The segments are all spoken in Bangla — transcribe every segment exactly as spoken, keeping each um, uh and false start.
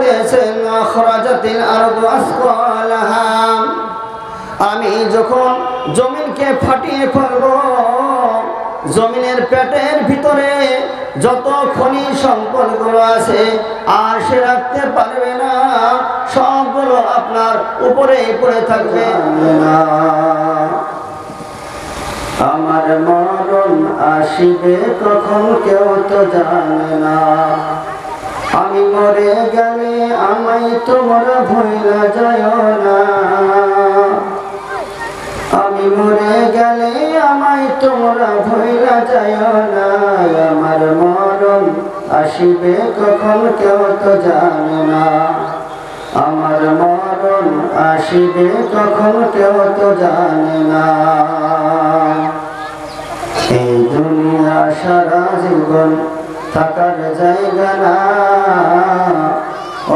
जैसे अखरजतिल अर्दु अस्कालहा आमी जखन जमीन के फाटिए फेलबो जमीनेर पेटेर भितरे जत खनिज सम्पदगुलो आछे आर से राखते पारबे ना सबगुलो आपनार उपरेई पड़े थाकबे ना आमार मरण आसिबे कखन केउ तो जाने ना आमी मरे गेले आमाई तोमरा भुइला जायो ना आमी मरे गेले आमाई तोमरा भुइला जायो ना आमार मरण आसिबे कखन केउ तो जाने ना आमार मरण आसिबे कखन केउ तो जाने ना এই দুনিয়া সারা জীবন থাকার জায়গা না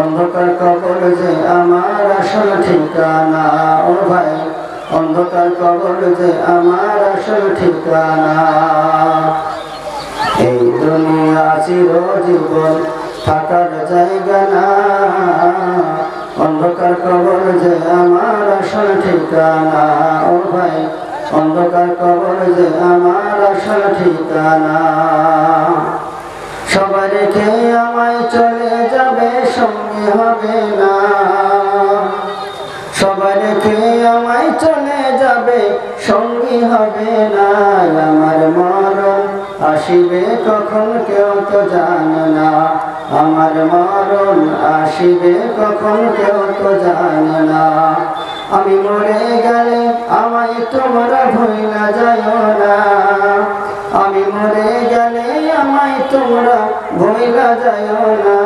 অন্ধকার কবর যে আমার আসল ঠিকানা ও ভাই অন্ধকার কবর যে আমার আসল ঠিকানা এই দুনিয়া চিরজীবন থাকার জায়গা না অন্ধকার কবর যে আমার আসল ঠিকানা ও ভাই अंधकार कबर जे आमार आसल ठिकाना सबाई रेखे आमाय चले जाबे संगे हबे ना सबाई रेखे आमाय चले जाबे संगी हबे ना आमार मरण आसिबे कखन केउ तो जाने ना आमार मरण आसिबे कखन केउ तो जाने ना आमी मरे गेले आमाय तोमरा भुइला जायो ना आमी मरे गेले आमाय तोमरा भुइला जायो ना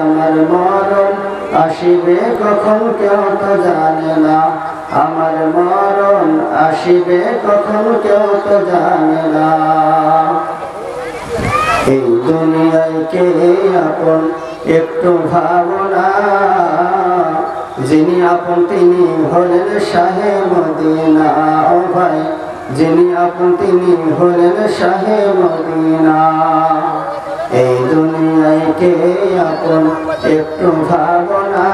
आमार मरण आसिबे कखन केउ तो जाने ना आमार मरण आसिबे कखन केउ तो जाने ना এই দুনিয়ায় কে আপন একটু ভাবো না যিনি আপন তিনি হলেন শাহে মদিনা ও ভাই যিনি আপন তিনি হলেন শাহে মদিনা এই দুনিয়ায় কে আপন একটু ভাবো না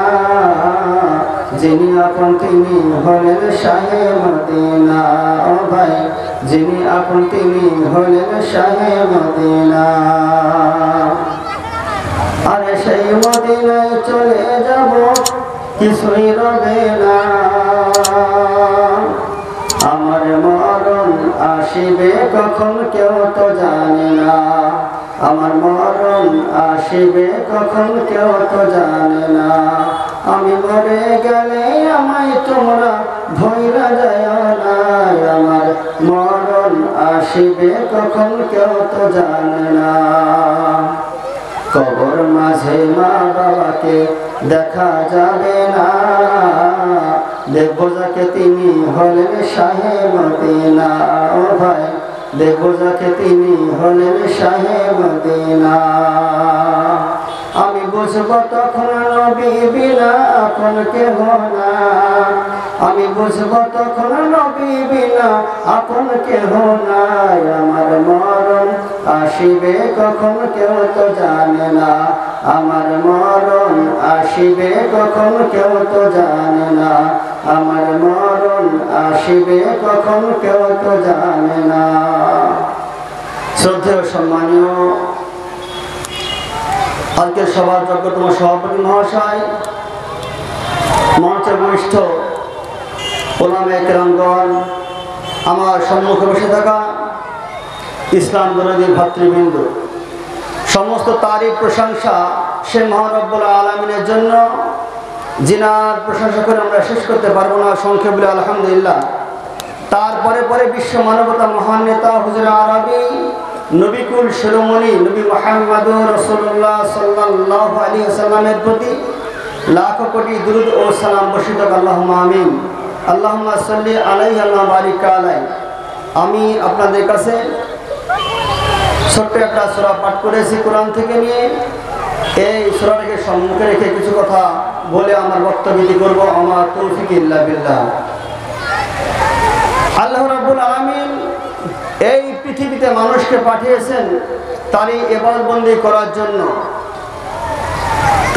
যিনি আপন তিনি হলেন শাহে মদিনা ও ভাই যিনি আপন তিনি হলেন শাহে মদিনা আরে সেই মদিনায় চলে যাব কিছুই রবে না আমার মরণ আসিবে কখন কেউ তো জানে না আমার মরণ আসিবে কখন কেউ তো জানে না আমি মরে গেলে আমায় তোমরা ভুইলা যায়ো না আমার মরণ আসিবে কখন কেউ তো জানে না কবর মাঝে মা বাবাকে দেখা যাবে না দেখবো যাকে তিনি হলেন শাহে মদিনা ও ভাই দেখবো যাকে তিনি হলেন শাহে মদিনা আমি বুঝবো তখন নবী বিনা আপন কেহ না আমি বুঝবো তখন নবী বিনা আপন কেহ না আমার মরণ আসিবে কখন কেউ তো জানে না আমার মরণ আসিবে কখন কেউ তো জানে না আমার মরণ আসিবে কখন কেউ তো জানে না শ্রদ্ধেয় সম্মানীয় আজকের সভার যোগ্যতম সভাপতি মহাশয় মঞ্চে বরিষ্ঠ ওলামায়ে কেরামগণ আমার সম্মুখে বসে থাকা ইসলাম দরদী ভাতৃবৃন্দ সমস্ত তারিফ প্রশংসা সে মহান রব্বুল আলামিনের জন্য যিনার প্রশংসা করে আমরা শেষ করতে পারবো না সংক্ষেপে বলি আলহামদুলিল্লাহ। তারপরে পরে বিশ্ব মানবতা মহান নেতা হুজুর আরবি নবীকুল শিরোমণি নবী মুহাম্মদুর রাসূলুল্লাহ সাল্লাল্লাহু আলাইহি ওয়াসাল্লামের প্রতি লাখো কোটি দুরূদ ও সালাম বর্ষিত হোক। আল্লাহুম্মা আমিন। আল্লাহুম্মা সাল্লি আলাইহি ওয়া বারিক আলাইহি। আমি আপনাদের কাছে ছোট্ট একটা সূরা পাঠ করেছি কোরআন থেকে নিয়ে এই সূরাটাকে সম্মুখে রেখে কিছু কথা বলে আমার বক্তব্যটি করব। আমার তৌফিক ইল্লা বিল্লাহ। আল্লাহ রাব্বুল আলামিন এই পৃথিবীতে মানুষকে পাঠিয়েছেন তারই ইবাদতবন্দী করার জন্য,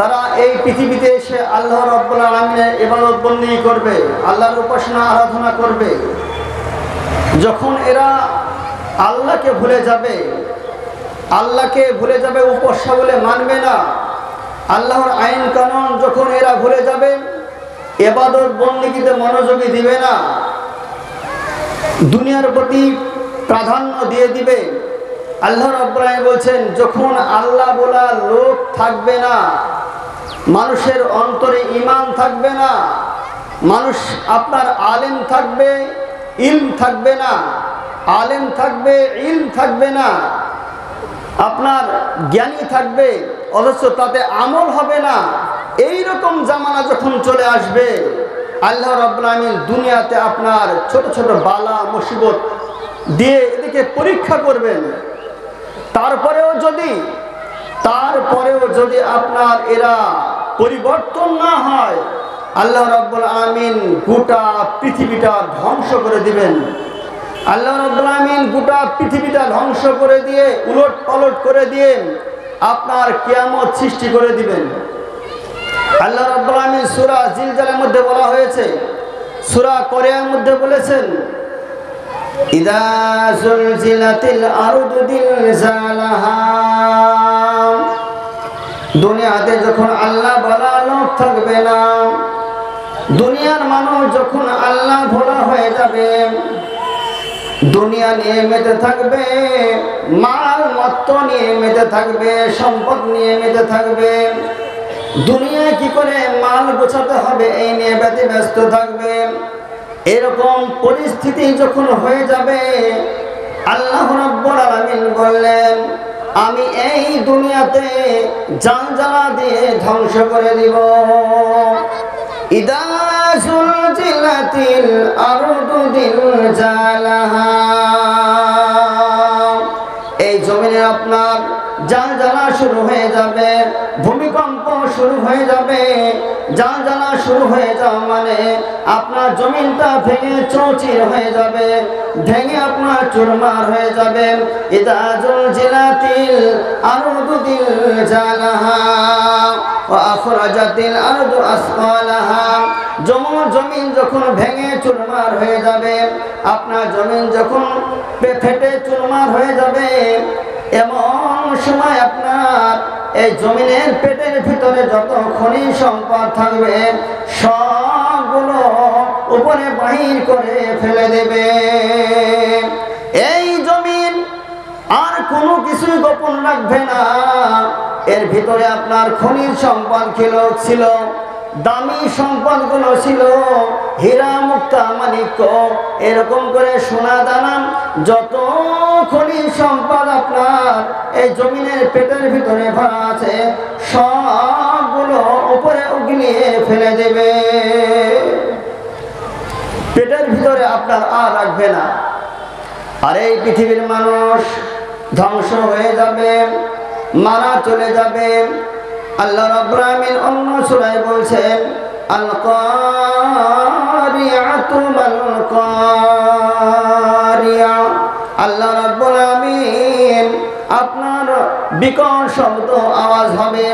তারা এই পৃথিবীতে এসে আল্লাহ রাব্বুল আলামিনের ইবাদত বন্দী করবে, আল্লাহর উপাসনা আরাধনা করবে। যখন এরা আল্লাহকে ভুলে যাবে, আল্লাহকে ভুলে যাবে, উপাস্য বলে মানবে না, আল্লাহর আইন কানুন যখন এরা ভুলে যাবে, ইবাদত বন্দীতে মনোযোগী দিবে না, দুনিয়ার প্রতি প্রাধান্য দিয়ে দিবে, আল্লাহ রাব্বুল আলামিন বলছেন যখন আল্লাহ বলা লোক থাকবে না, মানুষের অন্তরে ঈমান থাকবে না, মানুষ আপনার আলেম থাকবে ইলম থাকবে না, আলেম থাকবে ইলম থাকবে না, আপনার জ্ঞানী থাকবে অথচ তাতে আমল হবে না, এই রকম জামানা যখন চলে আসবে আল্লাহ রাব্বুল আলামিন দুনিয়াতে আপনার ছোট ছোট বালা মুসিবত দিয়ে এদিকে পরীক্ষা করবেন। তারপরেও যদি তারপরেও যদি আপনার এরা পরিবর্তন না হয় আল্লাহ রাব্বুল আমিন গোটা পৃথিবীটা ধ্বংস করে দিবেন। আল্লাহ রাব্বুল আমিন গোটা পৃথিবীটা ধ্বংস করে দিয়ে উলট পালট করে দিয়ে আপনার কিয়ামত সৃষ্টি করে দিবেন। আল্লাহ রাব্বুল আমিন সূরা জিলজালের মধ্যে বলা হয়েছে, সূরা কোরিয়ার মধ্যে বলেছেন ইদা জুলজিলাতিল আরদু জিলজালাহা, দুনিয়াতে যখন আল্লাহ বলা লোক থাকবে না, দুনিয়ার মানুষ যখন আল্লাহ ভোলা হয়ে যাবে, দুনিয়া নিয়ে মেতে থাকবে, মাল মত্ত নিয়ে মেতে থাকবে, সম্পদ নিয়ে মেতে থাকবে, দুনিয়া কি করে মাল গোছাতে হবে এই নিয়ে ব্যস্ত থাকবে। এরকম পরিস্থিতি যখন হয়ে যাবে আল্লাহ রাব্বুল আলামিন বললেন আমি এই দুনিয়াতে জানজালা দিয়ে ধ্বংস করে দিব। ইদা জুলজিলাতিল আরদু জিলজালাহা, এই জমিনে আপনার জানজালা শুরু হয়ে যাবে, ভূমিকম্প শুরু হয়ে যাবে। জানজালা শুরু হয়ে যাওয়া মানে আপনার জমিনটা ভেঙে চৌচির হয়ে যাবে, ভেঙে আপনার চুরমার হয়ে যাবে। ইদা জুলজিলাতিল আরদু জিলজালাহা ওয়া আখরাজাতিল আরদু আসকালাহা, জমিন যখন ভেঙে চুরমার হয়ে যাবে, আপনার জমিন যখন ফেটে চুরমার হয়ে যাবে, এমন সময় আপনার এই জমিনের পেটের ভিতরে যত খনিজ সম্পদ থাকবে সবগুলো উপরে বাহির করে ফেলে দেবে। এই জমিন আর কোনো কিছুই গোপন রাখবে না। এর ভিতরে আপনার খনিজ সম্পদ ছিল, দামি সম্পদগুলো ছিল, হীরা মুক্তা মানিক্য, এরকম করে সোনা দানা, যত খনিজ সম্পদ আপনার এই জমিনের পেটের ভিতরে ভরা আছে সবগুলো উপরে উগলিয়ে ফেলে দেবে, পেটের ভিতরে আপনার আর রাখবে না। আর এই পৃথিবীর মানুষ ধ্বংস হয়ে যাবে, মারা চলে যাবে। আল্লাহ রাব্বুল আমিন অন্য সূরায় বলছেন আল কারিআতু মাল কারিআ, আল্লাহ রাব্বুল আমিন আপনার বিকট শব্দ আওয়াজ হবে,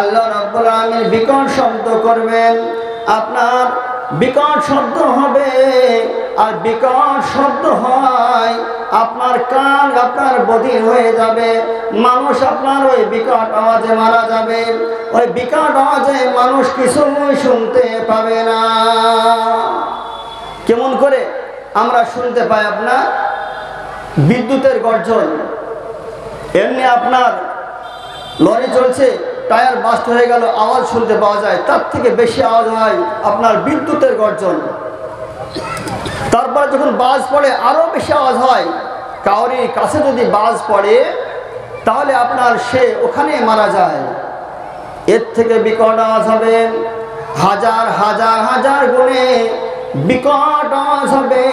আল্লাহ রাব্বুল আমিন বিকট শব্দ করবেন, আপনার বিকট শব্দ হবে। আর বিকট শব্দ হয় আপনার কান আপনার বধির হয়ে যাবে, মানুষ আপনার ওই বিকট আওয়াজে মারা যাবে, ওই বিকট আওয়াজে মানুষ কিছুই শুনতে পাবে না। কেমন করে আমরা শুনতে পাই? আপনার বিদ্যুতের গর্জন, এমনি আপনার লরি চলছে, টায়ার বাস্ট হয়ে গেল, আওয়াজ শুনতে পাওয়া যায়, তার থেকে বেশি আওয়াজ হয় আপনার বিদ্যুতের গর্জন। তারপরে যখন বাজ পড়ে আরও বেশি আওয়াজ হয়, কাউরির কাছে যদি বাজ পড়ে তাহলে আপনার সে ওখানে মারা যায়। এর থেকে বিকট আওয়াজ হবে হাজার হাজার হাজার গুণে বিকট আওয়াজ হবে।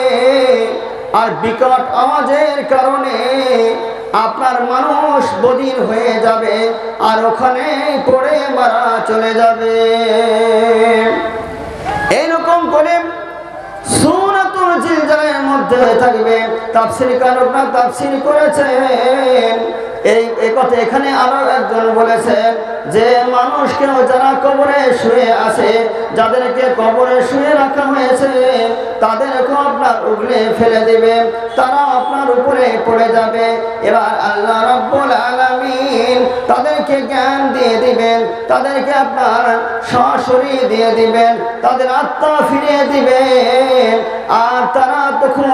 আর বিকট আওয়াজের কারণে আপনার মানুষ বধির হয়ে যাবে, আর ওখানে পড়ে মারা চলে যাবে। এইরকম করে সূরাতুল জিলজালের মধ্যে থাকবে, তাফসীর কারকরা তাফসীর করেছেন उगले फेले दिबे तारा आपनार उपरे पड़े जाबे एबार आल्लाह रब्बुल आलामीन तादेरके ज्ञान दिए दिबेन तादेरके आपनार शाशुरी दिए दिबेन तादेर आत्मा फिरिए दिबेन आर तारा तखन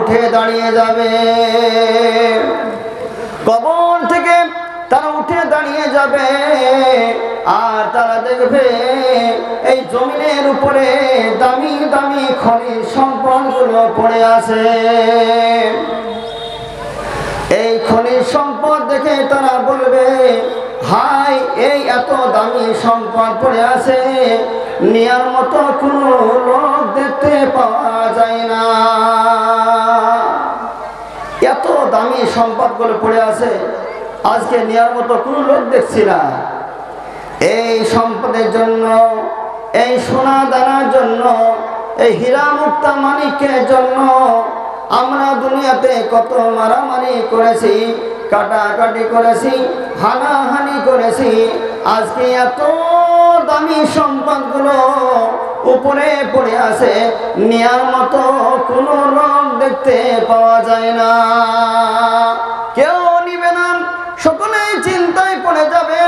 उठे दाड़िए जाबे কবর থেকে তারা উঠে দাঁড়িয়ে যাবে আর তারা দেখবে এই জমিনের উপরে দামি দামি খনিজ সম্পদগুলো পড়ে আছে। এই খনিজ সম্পদ দেখে তারা বলবে হাই এই এত দামি সম্পদ পড়ে আছে নেয়ার মতো কোনো লোক দেখতে পাওয়া যায় না। এত দামি সম্পদগুলো পড়ে আছে আজকে নেয়ার মতো কোনো লোক দেখছি না। এই সম্পদের জন্য এই সোনা দানার জন্য এই হীরা মুক্তা মানিকের জন্য আমরা দুনিয়াতে কত মারামারি করেছি কাটাকাটি করেছি হানাহানি করেছি। আজকে এত দামি সম্পদগুলো উপরে পড়ে আছে নেয়ার মতো কোনো লোক দেখতে পাওয়া যায় না। কেউ নিবে না, সকলেই চিন্তায় পড়ে যাবে,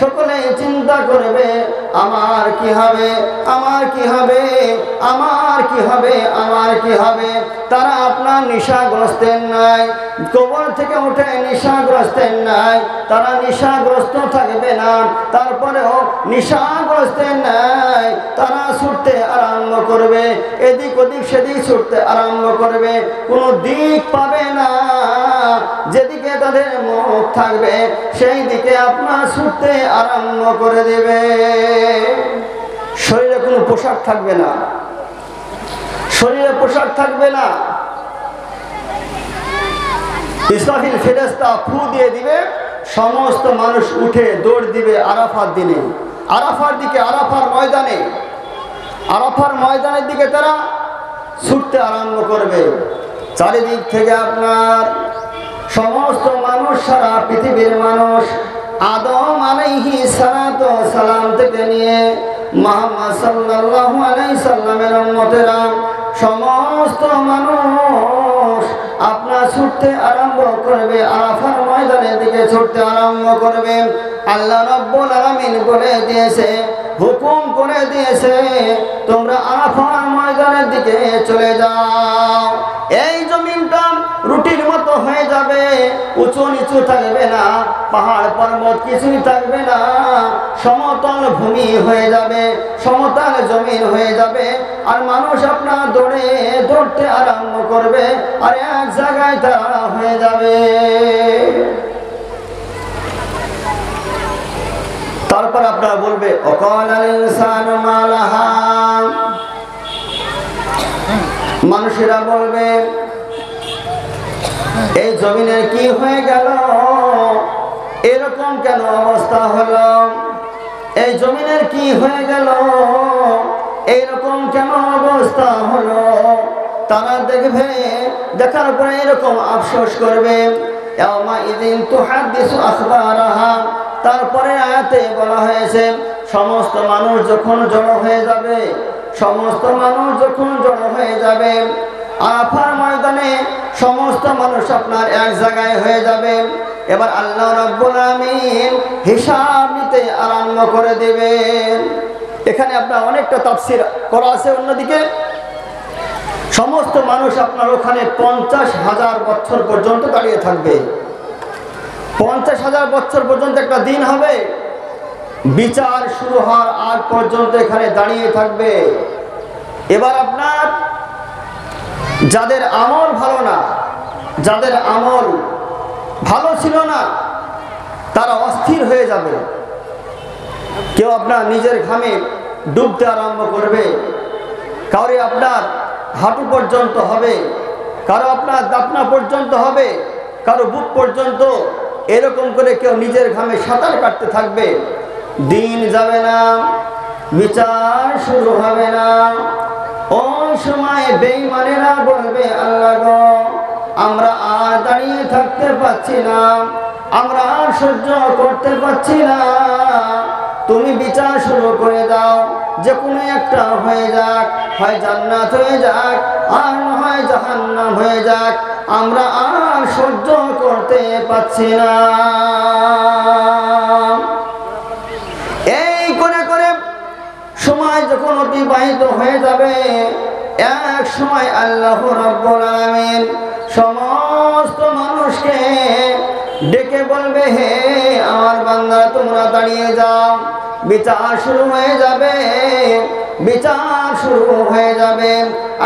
সকলেই চিন্তা করবে আমার কি হবে আমার কি হবে আমার কি হবে আমার কি হবে। তারা আপনার নেশাগ্রস্তের নাই, কবর থেকে উঠে নেশাগ্রস্তের নাই, তারা নেশাগ্রস্ত থাকবে না। তারপরেও নেশাগ্রস্তের নাই তারা ছুটতে আরম্ভ করবে, এদিক ওদিক সেদিক ছুটতে আরম্ভ করবে, কোনো দিক পাবে না। যেদিকে তাদের মুখ থাকবে সেই দিকে আপনার ছুটতে আরম্ভ করে দেবে। শরীরে কোনো পোশাক থাকবে না, শরীরে পোশাক থাকবে না। ইসরাফিল ফেরেশতা ফু দিয়ে দিবে, সমস্ত মানুষ উঠে দৌড় দিবে আরাফার দিনে, আরাফার দিকে, আরাফার ময়দানে, আরাফার ময়দানের দিকে তারা ছুটতে আরম্ভ করবে। চারিদিক থেকে আপনার সমস্ত মানুষ, সারা পৃথিবীর মানুষ আদম আলাইহি সালাতু ওয়া সালাম থেকে নিয়ে মুহাম্মদ সাল্লাল্লাহু আলাইহি সাল্লামের উম্মতেরা সমস্ত মানুষ আপনার ছুটতে আরম্ভ করবে আরাফার ময়দানের দিকে ছুটতে আরম্ভ করবে। আল্লাহ রাব্বুল আলামিন বলে দিয়েছে, হুকুম করে দিয়েছে তোমরা আরাফার ময়দানের দিকে চলে যাও। এই জমিনটা রুটির মতো হয়ে যাবে, উঁচু নিচু থাকবে না, পাহাড় পর্বত কিছুই থাকবে না, সমতল ভূমি হয়ে যাবে, সমতল জমিন হয়ে যাবে। আর মানুষ আপনার দৌড়ে দৌড়তে আরম্ভ করবে আর এক জায়গায় তারা হয়ে যাবে। তারপর আপনারা বলবে অকালাল ইনসান মা লাহা, মানুষেরা বলবে এই জমিনের কি হয়ে গেল, এরকম কেন অবস্থা হলো, এই জমিনের কি হয়ে গেল, এইরকম কেন অবস্থা হলো। তারা দেখবে, দেখার পরে এরকম আফসোস করবে। ইয়াওমা ইযিন তুহাদ্দিসু আখবারাহা, তারপরে আয়াতে বলা হয়েছে সমস্ত মানুষ যখন জড়ো হয়ে যাবে, সমস্ত মানুষ যখন জড়ো হয়ে যাবে আরাফার ময়দানে, সমস্ত মানুষ আপনার এক জায়গায় হয়ে যাবে। এবার আল্লাহ রাব্বুল আমিন হিসাব নিতে আরম্ভ করে দেবেন। এখানে আপনার অনেকটা তাফসীর করা আছে। অন্যদিকে সমস্ত মানুষ আপনার ওখানে পঞ্চাশ হাজার বছর পর্যন্ত দাঁড়িয়ে থাকবে। পঞ্চাশ হাজার বছর পর্যন্ত একটা দিন হবে, বিচার শুরু হওয়ার আগ পর্যন্ত এখানে দাঁড়িয়ে থাকবে। এবার আপনার যাদের আমল ভালো না, যাদের আমল ভালো ছিল না, তারা অস্থির হয়ে যাবে। কেউ আপনার নিজের ঘামে ডুবতে আরম্ভ করবে, কারো আপনার হাঁটু পর্যন্ত হবে, কারো আপনার দাপনা পর্যন্ত হবে, কারো বুক পর্যন্ত, এরকম করে কেউ নিজের ঘামে সাঁতার কাটতে থাকবে। দিন যাবে না, বিচার শুরু হবে না। ওই সময় বেঈমানেরা বলবে আল্লাহ গো আমরা আর দাঁড়িয়ে থাকতে পারছি না, আমরা আর সহ্য করতে পারছি না, তুমি বিচার শুরু করে দাও, যে কোনো একটা হয়ে যাক, হয় জান্নাত হয়ে যাক আর হয় জাহান্নাম হয়ে যাক, আমরা আর সহ্য করতে পারছি না। এই করে করে সময় যখন অতিবাহিত হয়ে যাবে, এক সময় আল্লাহ রাব্বুল আলামিন সমস্ত মানুষকে ডেকে বলবে, হে আমার বান্দা তোমরা দাঁড়িয়ে যাও, বিচার শুরু হয়ে যাবে, বিচার শুরু হয়ে যাবে।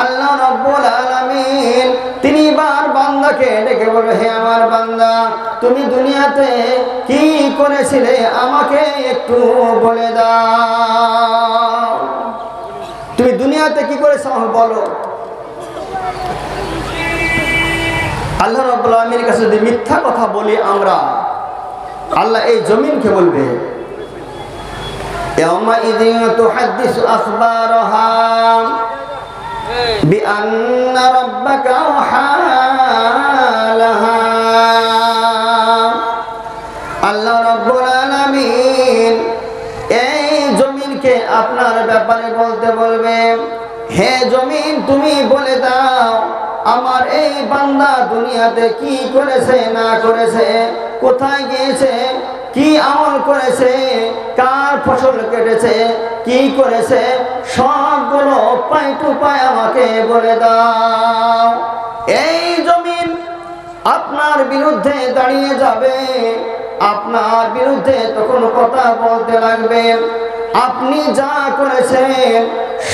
আল্লাহ রাব্বুল আলামিন তিনবার বান্দাকে ডেকে বলবে, হে আমার বান্দা তুমি দুনিয়াতে কি করেছিলে আমাকে একটু বলে দাও, তুমি দুনিয়াতে কি করেছো আমাকে বলো। আল্লাহ রাব্বুল আলামিনের কাছে যদি মিথ্যা কথা বলি আমরা, আল্লাহ এই জমিনকে বলবে, ইয়াউমাইযিন তুহাদ্দিসু আখবারহা বিআন্না রাব্বাকা আওহা লাহা। আল্লাহ রাব্বুল আলামিন এই জমিনকে আপনার ব্যাপারে বলতে বলবে, হে জমিন তুমি বলে দাও আমার এই বান্দা দুনিয়াতে কি করেছে না করেছে, কোথায় গিয়েছে, কি আমল করেছে, কার ফসল কেটেছে, কি করেছে, সবগুলো পাই টু পাই আমাকে বলে দাও। এই জমিন আপনার বিরুদ্ধে দাঁড়িয়ে যাবে, আপনার বিরুদ্ধে তখন কথা বলতে লাগবে। আপনি যা করেছেন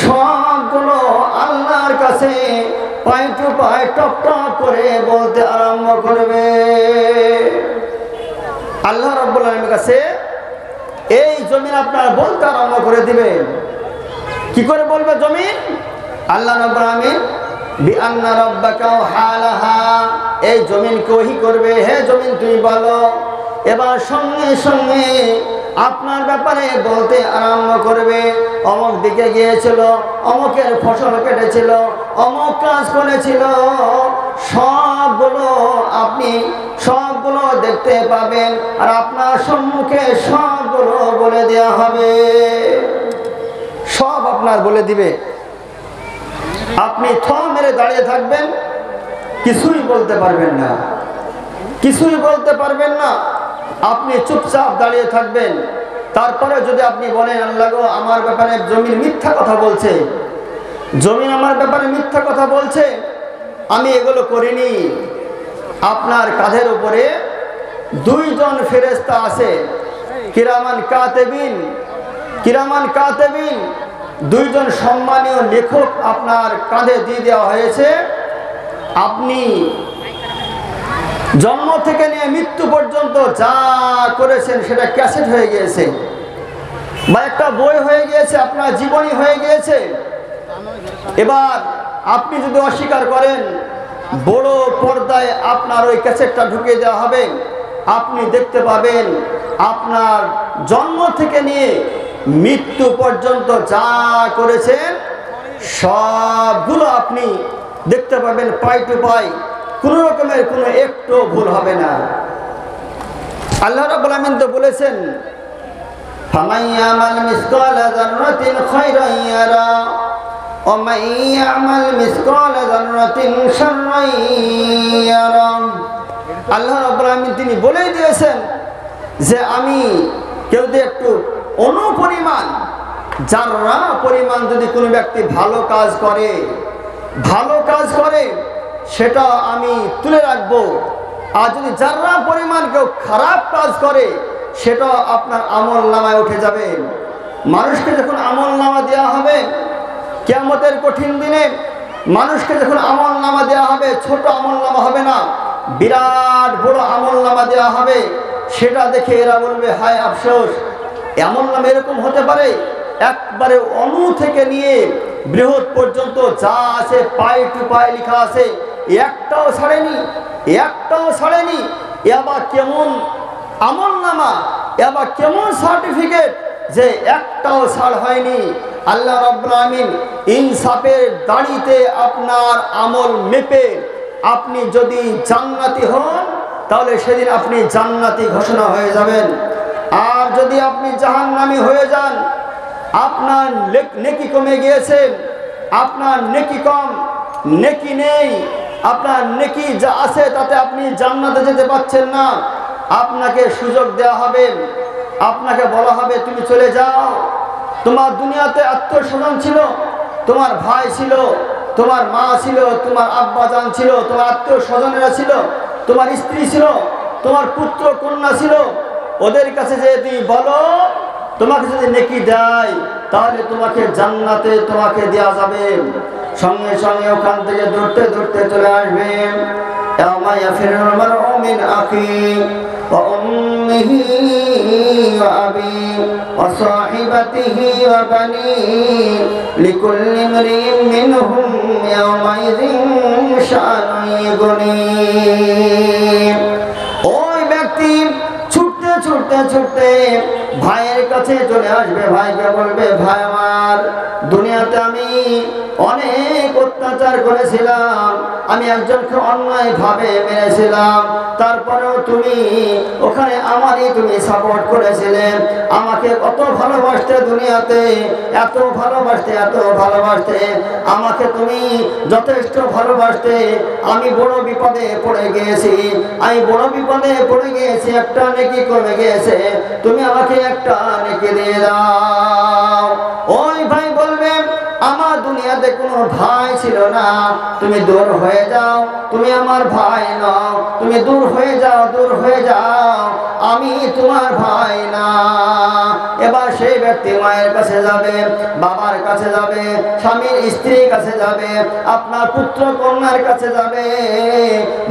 সবগুলো আল্লাহর কাছে পাই টু পাই টপ টপ করে বলতে আরম্ভ করবে। আল্লাহ রাব্বুল আলামিনের কাছে এই জমিন আপনার বলতে আরম্ভ করে দিবে। কি করে বলবে জমিন? আল্লাহ রাব্বুল আলামিন বিআন্না রাব্বাকা হালাহা, এই জমিনকে ওহী করবে, হে জমিন তুমি বলো। এবার সঙ্গে সঙ্গে আপনার ব্যাপারে বলতে আরম্ভ করবে, অমুক দিকে গিয়েছিল, অমুকের ফসল কেটেছিল, অমুক কাজ করেছিল, সবগুলো আপনি সবগুলো দেখতে পাবেন, আর আপনার সম্মুখে সবগুলো বলে দেয়া হবে, সব আপনার বলে দিবে। আপনি থ মেরে দাঁড়িয়ে থাকবেন, কিছুই বলতে পারবেন না, কিছুই বলতে পারবেন না। আপনি চুপচাপ দাঁড়িয়ে থাকবেন। তারপরে যদি আপনি বলেন, আল্লাহ গো আমার ব্যাপারে জমিন মিথ্যা কথা বলছে, জমিন আমার ব্যাপারে মিথ্যা কথা বলছে, আমি এগুলো করিনি। আপনার কাঁধের উপরে দুইজন ফেরেশতা আছে, কিরামান কাতেবিন, কিরামান কাতেবিন, দুইজন সম্মানীয় লেখক আপনার কাঁধে দিয়ে দেওয়া হয়েছে। আপনি জন্ম থেকে নিয়ে মৃত্যু পর্যন্ত যা করেছেন সেটা ক্যাসেট হয়ে গিয়েছে বা একটা বই হয়ে গিয়েছে, আপনার জীবনী হয়ে গিয়েছে। এবার আপনি যদি অস্বীকার করেন, বড় পর্দায় আপনার ওই ক্যাসেটটা ঢুকিয়ে দেওয়া হবে। আপনি দেখতে পাবেন আপনার জন্ম থেকে নিয়ে মৃত্যু পর্যন্ত যা করেছেন সবগুলো আপনি দেখতে পাবেন পাই টু পাই, কোনো রকমের কোনো একটু ভুল হবে না। আল্লাহ রাব্বুল আমিন তো বলেছেন, ফামান ইয়ামাল মিসকালা যাররাতিন খায়রান ইয়ারা ওয়া মান ইয়ামাল মিসকালা যাররাতিন শাররান ইয়ারা। আল্লাহ রাব্বুল আমিন তিনি বলেই দিয়েছেন যে আমি কেউ যদি একটু অনুপরিমাণ যাররা পরিমাণ যদি কোনো ব্যক্তি ভালো কাজ করে, ভালো কাজ করে সেটা আমি তুলে রাখবো, আর যদি যারা পরিমাণ কেউ খারাপ কাজ করে সেটা আপনার আমল নামায় উঠে যাবে। মানুষকে যখন আমল নামা দেওয়া হবে কিয়ামতের কঠিন দিনে, মানুষকে যখন আমল নামা দেওয়া হবে, ছোট আমল নামা হবে না, বিরাট বড় আমল নামা দেওয়া হবে। সেটা দেখে এরা বলবে, হায় আফসোস, আমল নামা এরকম হতে পারে, একবারে অণু থেকে নিয়ে বৃহৎ পর্যন্ত যা আছে পাই টু পাই লেখা আছে, একটাও ছাড়েনি, একটাও ছাড়েনি। এবার কেমন আমল নামা, এবার কেমন সার্টিফিকেট যে একটাও ছাড় হয়নি। আল্লাহ রাব্বুল আমিন ইনসাফের দাঁড়িতে আপনার আমল মেপে, আপনি যদি জান্নাতি হন ताहले सेदिन आपनी जान्नाती घोषणा हो जाबेन। आर जदि आपनी जहन्नामी हो जान आपनार नेकी कमे गियेछे, आपनार नेकी कम, नेकी नेई, आपनार नेकी जा आछे ताते आपनी जान्नाते जेते पाच्छेन ना। आपनाके सुयोग देওয়া হবে, आपनाके বলা হবে তুমি চলে যাও। তোমার দুনিয়াতে আত্মসম্মান ছিল, তোমার ভাই ছিল, তোমার মা ছিল, তোমার আব্বা জান ছিল, তোমার আত্মীয়-স্বজনেরা ছিল, তোমার স্ত্রী ছিল, তোমার পুত্র কন্যা ছিল। ওদের কাছে যদি বলো তোমাকে যদি নেকি দেয় তাহলে তোমাকে জান্নাতে তোমাকে দেয়া যাবে, সঙ্গে সঙ্গে ওখান থেকে দৌড়তে দৌড়তে চলে আসবে। ইয়ামা ইয়াফিরুল মারউ মিন আখিহি ওয়া উম্মিহি ওয়া আবিহি ওয়া সাহিবাতিহি ওয়া বানিহি লিকুল্লি ইমরিইন মিনহুম ইয়ামা ইযিন শাআনুন ইগনিহি। ওই ব্যক্তি ছুটতে ছুটতে ছুটতে ভাইয়ের কাছে চলে আসবে। ভাইকে বলবে, ভাই আমার দুনিয়াতে আমি অনেক অত্যাচার করেছিলাম, আমি একজনকে অন্যায় ভাবে মেরেছিলাম, তারপরেও তুমি ওখানে আমারই তুমি সাপোর্ট করেছিলে, আমাকে কত ভালোবাসতে, দুনিয়াতে এত ভালোবাসতে, এত ভালোবাসতে, আমাকে তুমি যথেষ্ট ভালোবাসতে। আমি বড় বিপদে পড়ে গিয়েছি, আমি বড় বিপদে পড়ে গিয়েছি, একটা নেকি কমে গিয়েছে, তুমি আমাকে একটা নেকি দিয়ে দাও। ওই ভাই বলবে, আমার দুনিয়াতে কোনো ভাই ছিল না, তুমি দূর হয়ে যাও, তুমি আমার ভাই নও, তুমি দূর হয়ে যাও, দূর হয়ে যাও, আমি তোমার ভাই না। এবার সেই ব্যক্তি মায়ের কাছে যাবে, বাবার কাছে যাবে, স্বামীর স্ত্রীর কাছে যাবে, আপনার পুত্র কন্যার কাছে যাবে,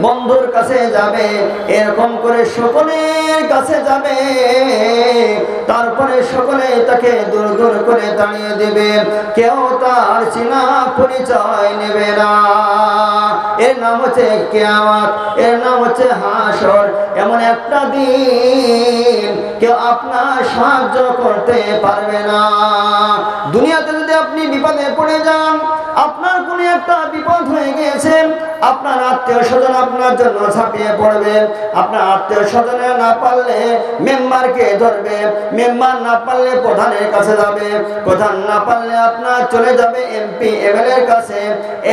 বন্ধুর কাছে যাবে, এরকম করে সকলের কাছে যাবে। তারপরে সকলে তাকে দূর দূর করে দাঁড়িয়ে দেবে, কেউ তার চিনা পরিচয় নেবে না। এর নাম হচ্ছে কিয়ামত, এর নাম হচ্ছে হাসর। এমন একটা দিন কেউ আপনার সাহায্য করতে পারবে না। দুনিয়াতে যদি আপনি বিপদে পড়ে যান, আপনার কোনো একটা বিপদ হয়ে গিয়েছে, আপনার আত্মীয় স্বজন আপনার জন্য ছাপিয়ে পড়বে, আপনার আত্মীয় স্বজনে না পারলে মেম্বারকে ধরবে, মেম্বার না পারলে প্রধানের কাছে যাবে, প্রধান না পারলে আপনার চলে যাবে এমপি এমএলএর কাছে।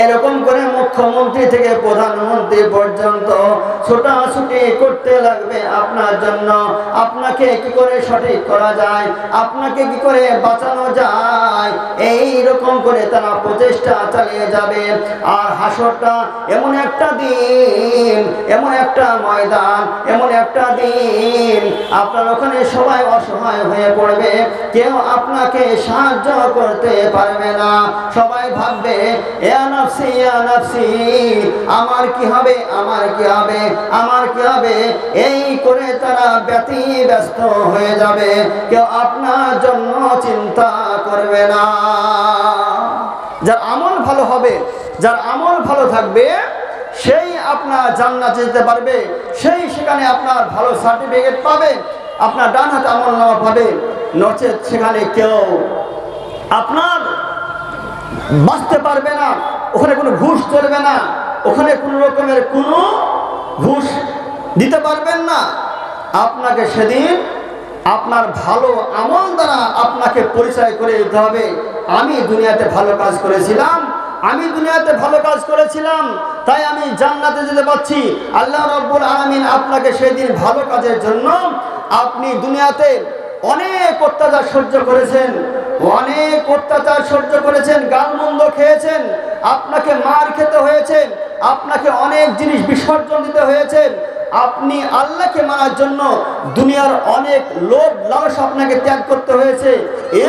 এরকম করে মুখ্যমন্ত্রী থেকে প্রধানমন্ত্রী পর্যন্ত ছোটাছুটি করতে লাগবে আপনার জন্য, আপনাকে কি করে সঠিক করা যায়, আপনাকে কি করে বাঁচানো যায়, এই রকম করে তারা প্রচেষ্টা চালিয়ে যাবে। আর হাসরটা এমন একটা দিন, এমন একটা ময়দান, এমন একটা দিন আপনার ওখানে সবাই অসহায় হয়ে পড়বে, কেউ আপনাকে সাহায্য করতে পারবে না। সবাই ভাববে ইয়া নাফসি ইয়া নাফসি, আমার কি হবে, আমার কি হবে, আমার কি হবে, এই করে তারা ব্যতিব্যস্ত হয়ে যাবে, কেউ আপনার জন্য চিন্তা করবে না। যার আমল ভালো হবে, যার আমল ভালো থাকবে, সেই আপনার জান্নাতে যেতে পারবে, সেই সেখানে আপনার ভালো সার্টিফিকেট পাবে, আপনার ডান হাতে আমল নামা পাবে। নচেত সেখানে কেউ আপনার বাঁচতে পারবে না। ওখানে কোনো ঘুষ চলবে না, ওখানে কোনো রকমের কোনো ঘুষ দিতে পারবেন না। আপনাকে সেদিন আপনার ভালো আমল দ্বারা আপনাকে পরিচয় করে দিতে হবে, আমি দুনিয়াতে ভালো কাজ করেছিলাম, আমি দুনিয়াতে ভালো কাজ করেছিলাম, তাই আমি জান্নাতে যেতে পারছি। আল্লাহ রাব্বুল আলামিন আপনাকে সেদিন ভালো কাজের জন্য, আপনি দুনিয়াতে অনেক অত্যাচার সহ্য করেছেন, অনেক অত্যাচার সহ্য করেছেন, গালমন্দ খেয়েছেন, আপনাকে মার খেতে হয়েছে, আপনাকে অনেক জিনিস বিসর্জন দিতে হয়েছে, আপনি আল্লাহকে মানার জন্য দুনিয়ার অনেক লোভ লালস আপনাকে ত্যাগ করতে হয়েছে।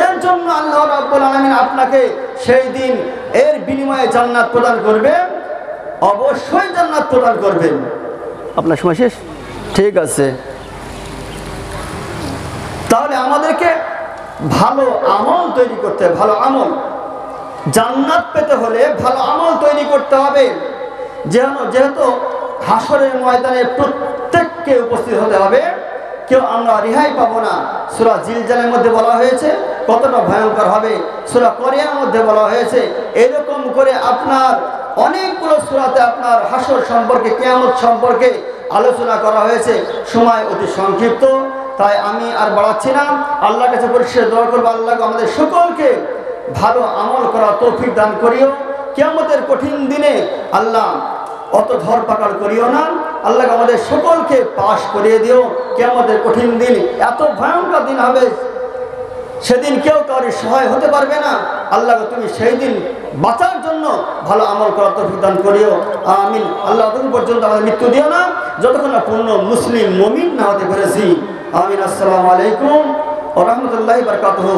এর জন্য আল্লাহ রাব্বুল আলামিন আপনাকে সেই দিন এর বিনিময়ে জান্নাত প্রদান করবে, অবশ্যই জান্নাত প্রদান করবেন। আপনার সময় শেষ, ঠিক আছে। তাহলে আমাদেরকে ভালো আমল তৈরি করতে হবে, ভালো আমল জান্নাত পেতে হলে ভালো আমল তৈরি করতে হবে। যেন যেহেতু হাসরের ময়দানে প্রত্যেককে উপস্থিত হতে হবে, কেউ আমরা রেহাই পাবো না। সূরা জিলজালের মধ্যে বলা হয়েছে কতটা ভয়ঙ্কর হবে, সূরা করিয়ার মধ্যে বলা হয়েছে। এরকম করে আপনার অনেকগুলো সূরাতে আপনার হাসর সম্পর্কে, কিয়ামত সম্পর্কে आलोचना करा হয়েছে समय অতি সংক্ষিপ্ত তাই আমি আর বাড়াচ্ছি না আল্লাহর কাছে পরিশেষ দোয়া করব আল্লাহ আমাদের সকলকে ভালো আমল করার তৌফিক দান করিও কিয়ামতের কঠিন দিনে আল্লাহ অত ধরপাকড় করিও না আল্লাহ আমাদের সকলকে পাশ করিয়ে দিও কিয়ামতের কঠিন দিন এত ভয়ঙ্কর দিন হবে সেদিন কেউ কারোর সহায় হতে পারবে না আল্লাহ তুমি সেই দিন বাঁচার জন্য ভালো আমল করার তৌফিক দান করিও আমিন আল্লাহ ততক্ষণ পর্যন্ত আমাদের মৃত্যু দিও না যতক্ষণ না পূর্ণ মুসলিম মুমিন না হতে পেরেছি আমিন আসসালামু আলাইকুম ওয়া রাহমাতুল্লাহি ওয়া বারাকাতুহু।